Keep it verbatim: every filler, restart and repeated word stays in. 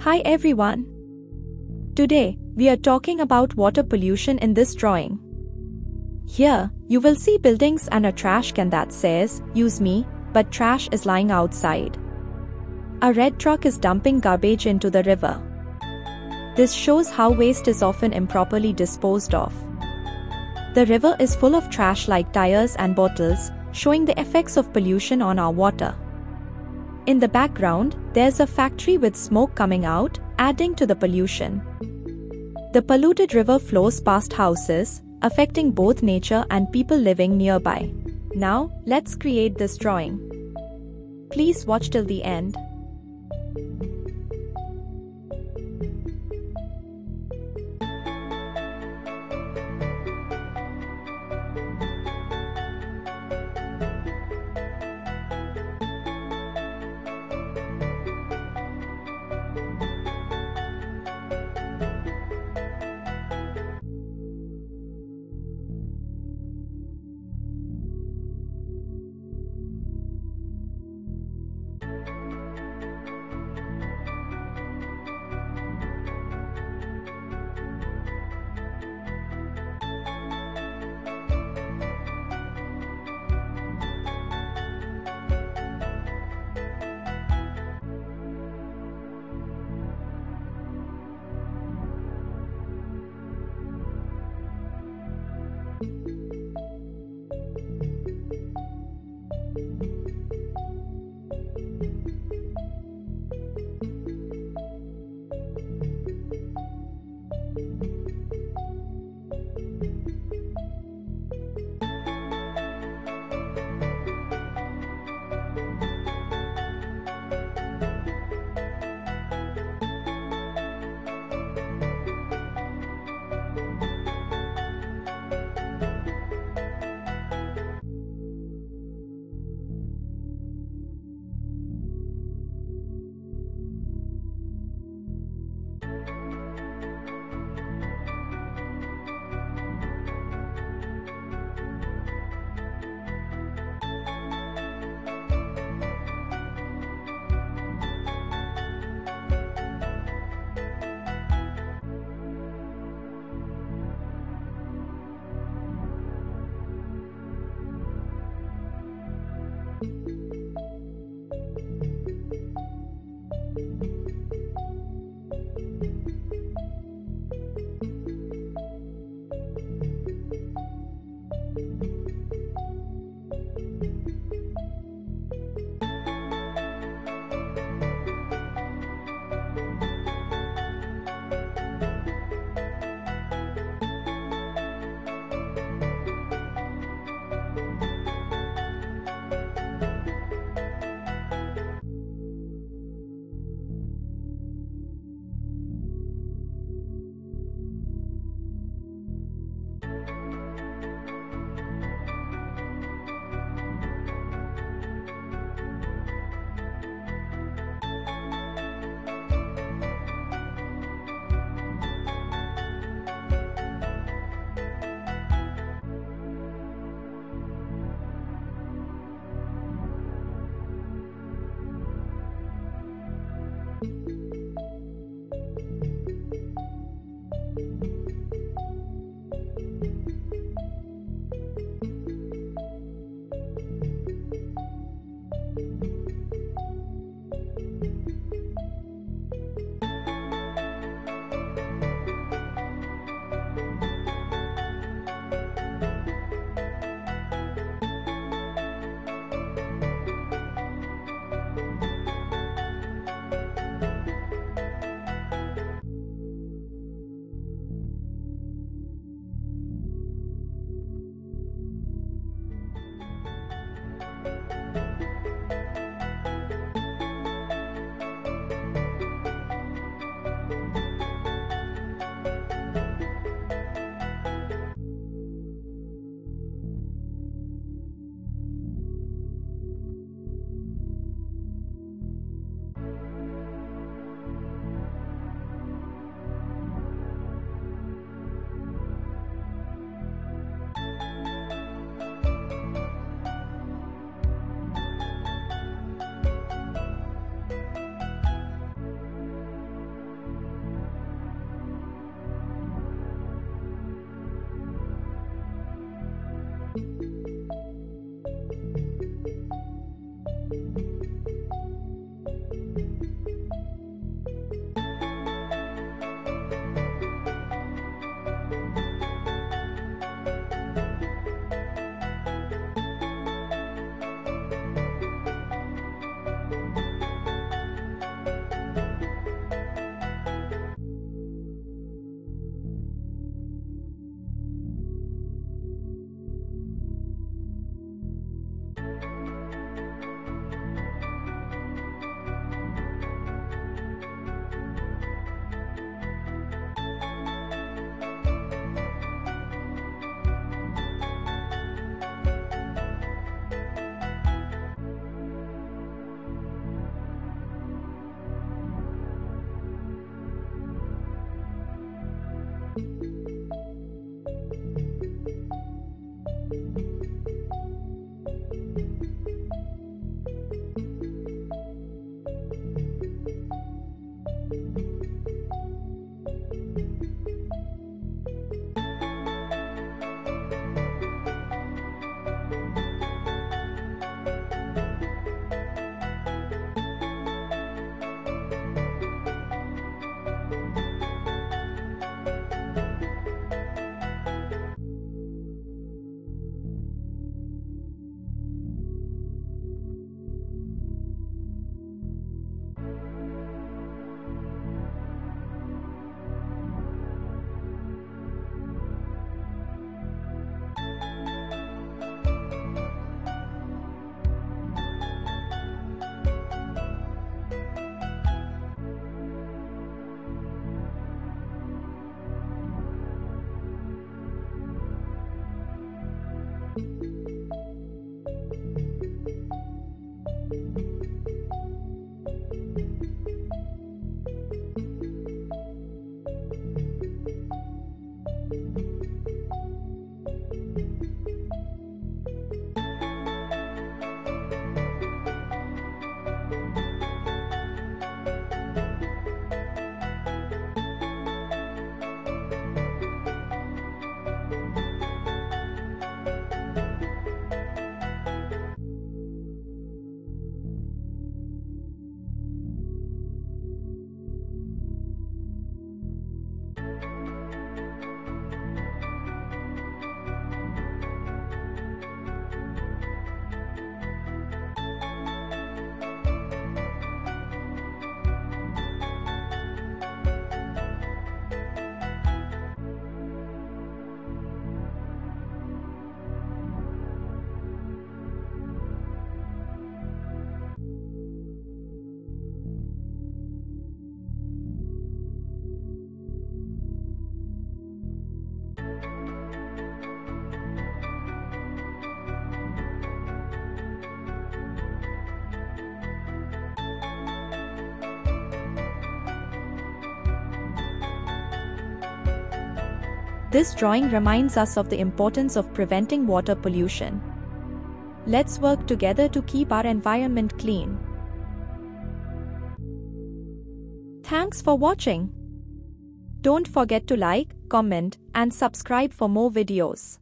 Hi everyone. Today, we are talking about water pollution in this drawing. Here, you will see buildings and a trash can that says, "Use me," but trash is lying outside. A red truck is dumping garbage into the river. This shows how waste is often improperly disposed of. The river is full of trash like tires and bottles, showing the effects of pollution on our water. In the background, there's a factory with smoke coming out, adding to the pollution. The polluted river flows past houses, affecting both nature and people living nearby. Now, let's create this drawing. Please watch till the end. This drawing reminds us of the importance of preventing water pollution. Let's work together to keep our environment clean. Thanks for watching. Don't forget to like, comment, and subscribe for more videos.